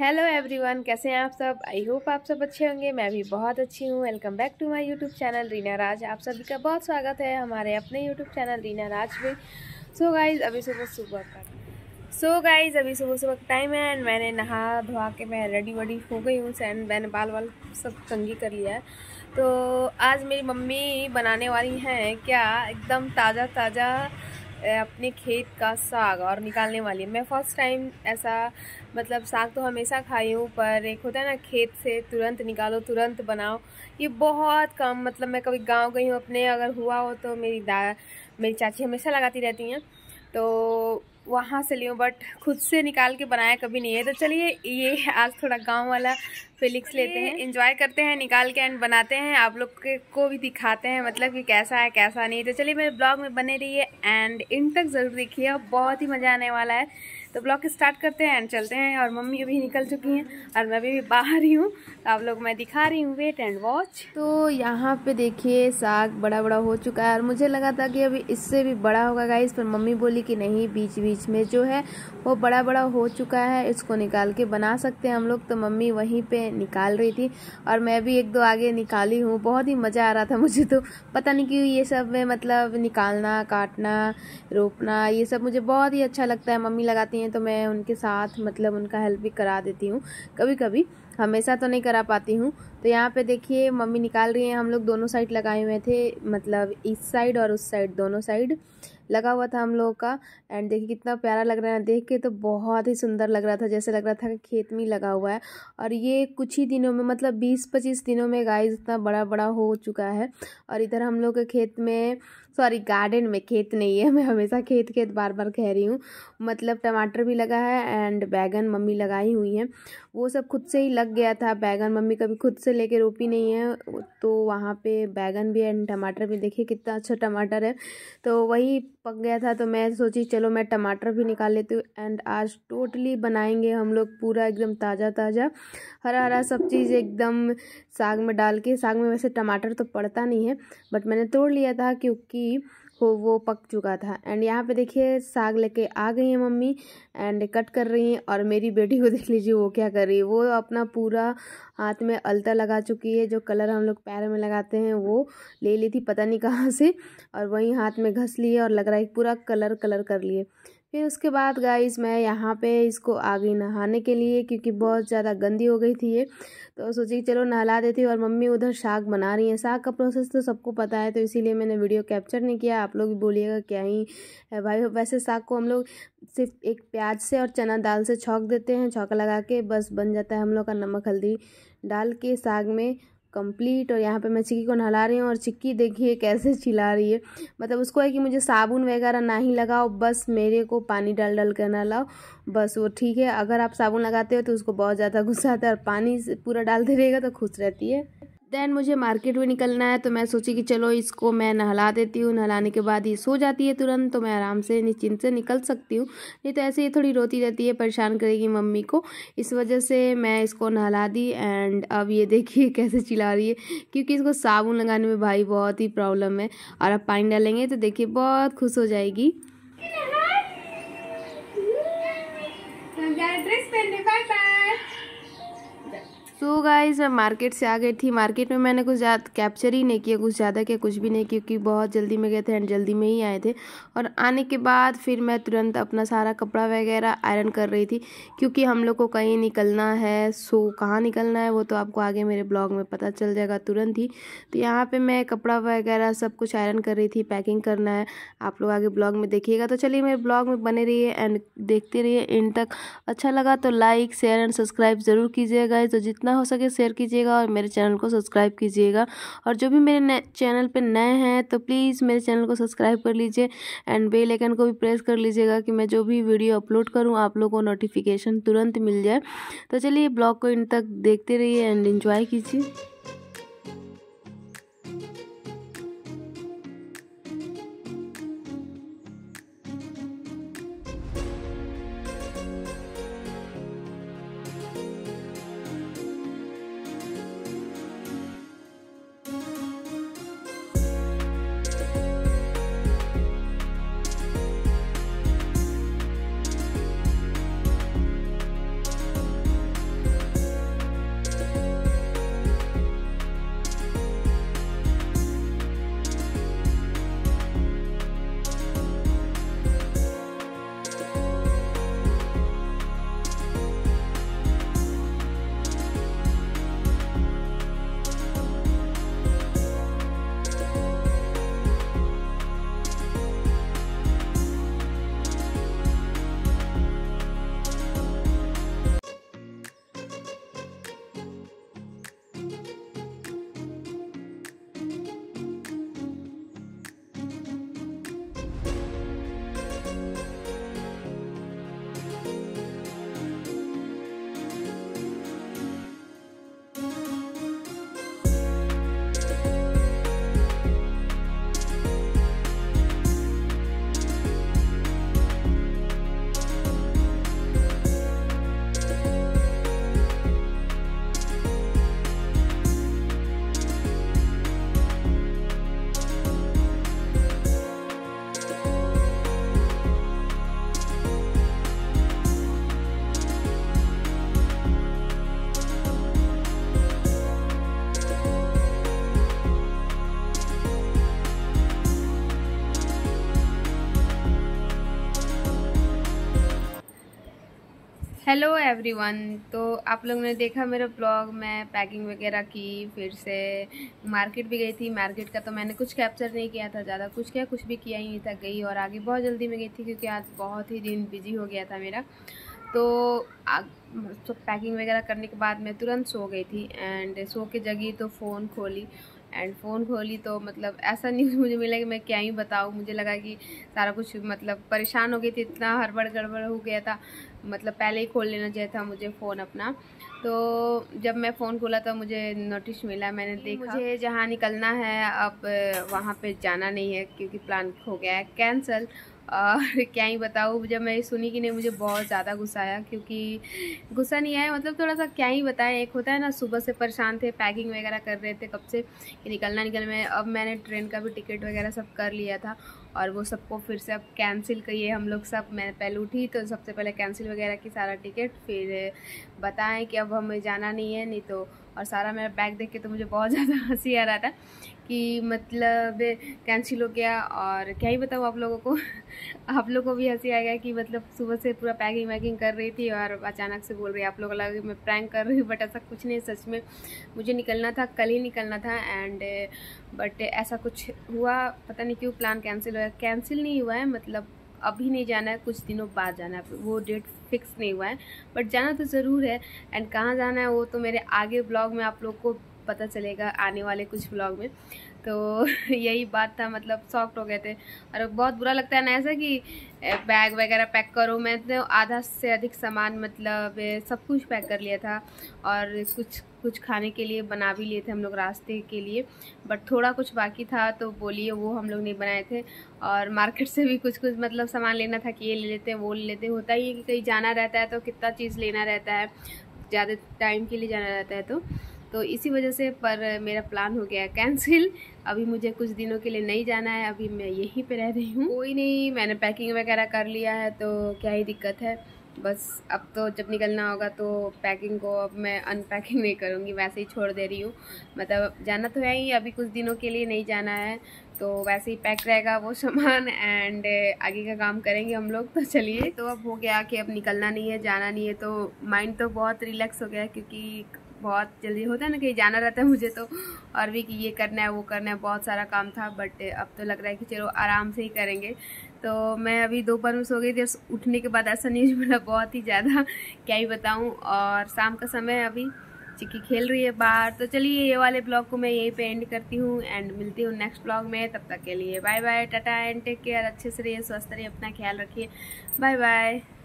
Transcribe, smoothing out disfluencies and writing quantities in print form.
Hello everyone, कैसे हैं आप सब। आई होप आप सब अच्छे होंगे। मैं भी बहुत अच्छी हूँ। Welcome back to my YouTube channel Reena Raj. आप सभी का बहुत स्वागत है हमारे अपने यूट्यूब चैनल रीना राज पे। सो गाइज़ अभी सुबह सुबह का टाइम है एंड मैंने नहा धोआ के मैं रेडी वेडी हो गई हूँ एंड मैंने बाल वाल सब कंघी कर लिया है। तो आज मेरी मम्मी बनाने वाली हैं क्या एकदम ताज़ा अपने खेत का साग और निकालने वाली है। मैं फर्स्ट टाइम ऐसा मतलब साग तो हमेशा खाई हूँ, पर एक होता है ना खेत से तुरंत निकालो तुरंत बनाओ, ये बहुत कम। मतलब मैं कभी गांव गई हूँ अपने, अगर हुआ हो तो मेरी चाची हमेशा लगाती रहती हैं तो वहाँ से लियो, बट खुद से निकाल के बनाया कभी नहीं है। तो चलिए ये आज थोड़ा गांव वाला फीलिंग्स लेते हैं, एंजॉय करते हैं निकाल के एंड बनाते हैं, आप लोग को भी दिखाते हैं मतलब कि कैसा है कैसा नहीं। तो चलिए मेरे ब्लॉग में बने रहिए एंड इन तक ज़रूर देखिए, बहुत ही मज़ा आने वाला है। तो ब्लॉग स्टार्ट करते हैं एंड चलते हैं। और मम्मी अभी निकल चुकी हैं और मैं अभी भी बाहर ही हूँ, तो आप लोग मैं दिखा रही हूँ, वेट एंड वॉच। तो यहाँ पे देखिए साग बड़ा बड़ा हो चुका है और मुझे लगा था कि अभी इससे भी बड़ा होगा गाइस, पर मम्मी बोली कि नहीं, बीच बीच में जो है वो बड़ा बड़ा हो चुका है, इसको निकाल के बना सकते हैं हम लोग। तो मम्मी वहीं पर निकाल रही थी और मैं भी एक दो आगे निकाली हूँ, बहुत ही मज़ा आ रहा था मुझे। तो पता नहीं क्यों ये सब में मतलब निकालना, काटना, रोपना, ये सब मुझे बहुत ही अच्छा लगता है। मम्मी लगाती हैं तो मैं उनके साथ मतलब उनका हेल्प भी करा देती हूँ कभी कभी, हमेशा तो नहीं करा पाती हूँ। तो यहाँ पे देखिए मम्मी निकाल रही हैं, हम लोग दोनों साइड लगाए हुए थे, मतलब इस साइड और उस साइड दोनों साइड लगा हुआ था हम लोगों का। एंड देखिए कितना प्यारा लग रहा है, देख के तो बहुत ही सुंदर लग रहा था, जैसे लग रहा था कि खेत में लगा हुआ है। और ये कुछ ही दिनों में मतलब 20-25 दिनों में गाइस इतना बड़ा बड़ा हो चुका है। और इधर हम लोग के खेत में, सॉरी गार्डन में, खेत नहीं है, मैं हमेशा खेत खेत बार बार कह रही हूँ, मतलब टमाटर भी लगा है एंड बैगन मम्मी लगाई हुई हैं, वो सब खुद से ही लग गया था। बैगन मम्मी कभी खुद से लेके रोपी नहीं है, तो वहाँ पे बैगन भी एंड टमाटर भी, देखिए कितना अच्छा टमाटर है, तो वही पक गया था। तो मैं सोची चलो मैं टमाटर भी निकाल लेती हूँ एंड आज टोटली बनाएंगे हम लोग पूरा एकदम ताज़ा हरा हरा सब चीज़ एकदम साग में डाल के। साग में वैसे टमाटर तो पड़ता नहीं है, बट मैंने तोड़ लिया था क्योंकि वो पक चुका था। एंड यहाँ पे देखिए साग लेके आ गई है मम्मी एंड कट कर रही हैं। और मेरी बेटी को देख लीजिए वो क्या कर रही है, वो अपना पूरा हाथ में अलता लगा चुकी है, जो कलर हम लोग पैर में लगाते हैं वो ले ली थी पता नहीं कहाँ से, और वहीं हाथ में घस लिए और लग रहा है पूरा कलर कर लिए। फिर उसके बाद गाइस मैं यहाँ पे इसको आ गई नहाने के लिए, क्योंकि बहुत ज़्यादा गंदी हो गई थी ये, तो सोची चलो नहला देती हूँ। और मम्मी उधर साग बना रही हैं, साग का प्रोसेस तो सबको पता है, तो इसीलिए मैंने वीडियो कैप्चर नहीं किया। आप लोग भी बोलिएगा क्या ही है भाई। वैसे साग को हम लोग सिर्फ एक प्याज से और चना दाल से छौंक देते हैं, छौंका लगा के बस बन जाता है हम लोग का, नमक हल्दी डाल के साग में कंप्लीट। और यहाँ पे मैं चिक्की को नहला रही हूँ और चिक्की देखिए कैसे चिल्ला रही है, मतलब उसको है कि मुझे साबुन वगैरह ना ही लगाओ, बस मेरे को पानी डाल कर नहलाओ बस, वो ठीक है। अगर आप साबुन लगाते हो तो उसको बहुत ज़्यादा गुस्सा आता है और पानी पूरा डालते रहेगा तो खुश रहती है। देन मुझे मार्केट भी निकलना है, तो मैं सोची कि चलो इसको मैं नहला देती हूँ, नहलाने के बाद ये सो जाती है तुरंत, तो मैं आराम से निश्चिंत से निकल सकती हूँ, नहीं तो ऐसे ही थोड़ी रोती रहती है, परेशान करेगी मम्मी को। इस वजह से मैं इसको नहला दी एंड अब ये देखिए कैसे चिल्ला रही है, क्योंकि इसको साबुन लगाने में भाई बहुत ही प्रॉब्लम है। और अब पानी डालेंगे तो देखिए बहुत खुश हो जाएगी। तो गाइस मैं मार्केट से आ गई थी, मार्केट में मैंने कुछ ज़्यादा कैप्चर ही नहीं किया, कुछ ज़्यादा क्या कुछ भी नहीं, क्योंकि बहुत जल्दी में गए थे एंड जल्दी में ही आए थे। और आने के बाद फिर मैं तुरंत अपना सारा कपड़ा वगैरह आयरन कर रही थी, क्योंकि हम लोग को कहीं निकलना है, सो कहाँ निकलना है वो तो आपको आगे मेरे ब्लॉग में पता चल जाएगा तुरंत ही। तो यहाँ पर मैं कपड़ा वगैरह सब कुछ आयरन कर रही थी, पैकिंग करना है, आप लोग आगे ब्लॉग में देखिएगा। तो चलिए मेरे ब्लॉग में बने रहिए एंड देखते रहिए इन तक। अच्छा लगा तो लाइक शेयर एंड सब्सक्राइब ज़रूर कीजिएगा, तो जितना हो सके शेयर कीजिएगा और मेरे चैनल को सब्सक्राइब कीजिएगा। और जो भी मेरे चैनल पे नए हैं तो प्लीज़ मेरे चैनल को सब्सक्राइब कर लीजिए एंड बेल आइकन को भी प्रेस कर लीजिएगा, कि मैं जो भी वीडियो अपलोड करूं आप लोगों को नोटिफिकेशन तुरंत मिल जाए। तो चलिए ब्लॉग को इन तक देखते रहिए एंड एंजॉय कीजिए। Hello everyone. तो आप लोगों ने देखा मेरा ब्लॉग, मैं पैकिंग वगैरह की, फिर से मार्केट भी गई थी। मार्केट का तो मैंने कुछ कैप्चर नहीं किया था, ज़्यादा कुछ भी किया ही नहीं था। गई और आगे बहुत जल्दी में गई थी क्योंकि आज बहुत ही दिन बिजी हो गया था मेरा। तो पैकिंग वगैरह करने के बाद मैं तुरंत सो गई थी एंड सो के जगी तो फ़ोन खोली तो मतलब ऐसा न्यूज़ मुझे मिला कि मैं क्या ही बताऊँ। मुझे लगा कि सारा कुछ मतलब परेशान हो गई थी, इतना हड़बड़ गड़बड़ हो गया था, मतलब पहले ही खोल लेना चाहिए था मुझे फ़ोन अपना। तो जब मैं फ़ोन खोला तो मुझे नोटिस मिला, मैंने देखा मुझे जहाँ निकलना है अब वहाँ पे जाना नहीं है क्योंकि प्लान हो गया है कैंसिल। और क्या ही बताऊँ, जब मैं सुनी कि नहीं मुझे बहुत ज़्यादा गुस्सा आया, क्योंकि गुस्सा नहीं आया मतलब थोड़ा सा क्या ही बताएं। एक होता है ना, सुबह से परेशान थे, पैकिंग वगैरह कर रहे थे कब से कि निकलना। अब मैंने ट्रेन का भी टिकट वगैरह सब कर लिया था और वो सबको फिर से अब कैंसिल करिए हम लोग सब। मैं पहले उठी तो सबसे पहले कैंसिल वगैरह की सारा टिकट, फिर बताएं कि अब हमें जाना नहीं है। नहीं तो और सारा मेरा बैग देख के तो मुझे बहुत ज़्यादा हंसी आ रहा था कि मतलब कैंसिल हो गया। और क्या ही बताऊँ आप लोगों को, आप लोगों को भी हंसी आ गया कि मतलब सुबह से पूरा पैकिंग वैकिंग कर रही थी और अचानक से बोल रही आप लोगों को लगा कि मैं प्रैंक कर रही हूँ, बट ऐसा कुछ नहीं। सच में मुझे निकलना था, कल ही निकलना था एंड बट ऐसा कुछ हुआ, पता नहीं क्यों प्लान कैंसिल हो गया। कैंसिल नहीं हुआ है, मतलब अभी नहीं जाना है, कुछ दिनों बाद जाना है, वो डेट फिक्स नहीं हुआ है बट जाना तो ज़रूर है। एंड कहाँ जाना है वो तो मेरे आगे ब्लॉग में आप लोग को पता चलेगा, आने वाले कुछ ब्लॉग में। तो यही बात था, मतलब सॉफ्ट हो गए थे और बहुत बुरा लगता है ना ऐसा कि बैग वगैरह पैक करो। मैं तो आधा से अधिक सामान मतलब सब कुछ पैक कर लिया था और कुछ खाने के लिए बना भी लिए थे हम लोग रास्ते के लिए, बट थोड़ा कुछ बाकी था तो बोलिए वो हम लोग नहीं बनाए थे। और मार्केट से भी कुछ मतलब सामान लेना था कि ये ले लेते हैं वो ले लेते हैं। होता ही है कि कहीं जाना रहता है तो कितना चीज़ लेना रहता है, ज़्यादा टाइम के लिए जाना रहता है तो इसी वजह से। पर मेरा प्लान हो गया कैंसिल, अभी मुझे कुछ दिनों के लिए नहीं जाना है, अभी मैं यहीं पे रह रही हूँ। कोई नहीं, मैंने पैकिंग वगैरह कर लिया है तो क्या ही दिक्कत है। बस अब तो जब निकलना होगा तो पैकिंग को अब मैं अनपैकिंग नहीं करूँगी, वैसे ही छोड़ दे रही हूँ। मतलब जाना तो है ही, अभी कुछ दिनों के लिए नहीं जाना है तो वैसे ही पैक रहेगा वो सामान एंड आगे का काम करेंगे हम लोग। तो चलिए, तो अब हो गया कि अब निकलना नहीं है, जाना नहीं है, तो माइंड तो बहुत रिलैक्स हो गया क्योंकि बहुत जल्दी होता है ना कहीं जाना रहता है मुझे तो, और भी कि ये करना है वो करना है, बहुत सारा काम था बट अब तो लग रहा है कि चलो आराम से ही करेंगे। तो मैं अभी दोपहर में सो गई थी, उठने के बाद ऐसा न्यूज़ मिला, बहुत ही ज़्यादा क्या ही बताऊँ। और शाम का समय, अभी चिक्की खेल रही है बाहर। तो चलिए ये वाले ब्लॉग को मैं यहीं पे एंड करती हूँ एंड मिलती हूँ नेक्स्ट ब्लॉग में। तब तक के लिए bye bye, tata and take care. अच्छे से रहिए, स्वस्थ रहिए, अपना ख्याल रखिए। Bye bye.